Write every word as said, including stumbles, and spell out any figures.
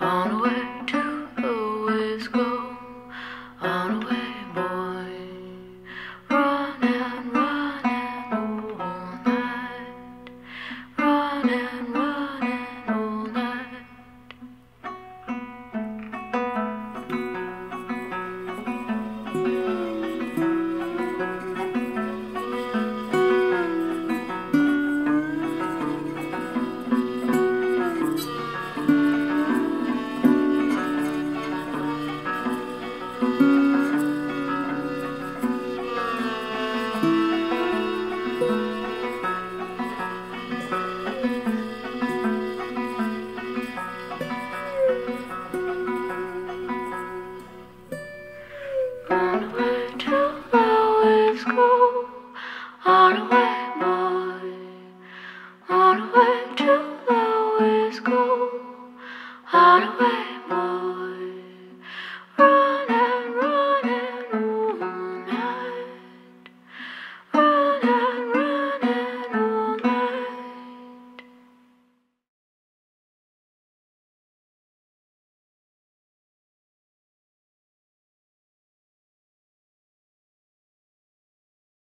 On the way to the west coast, on the way.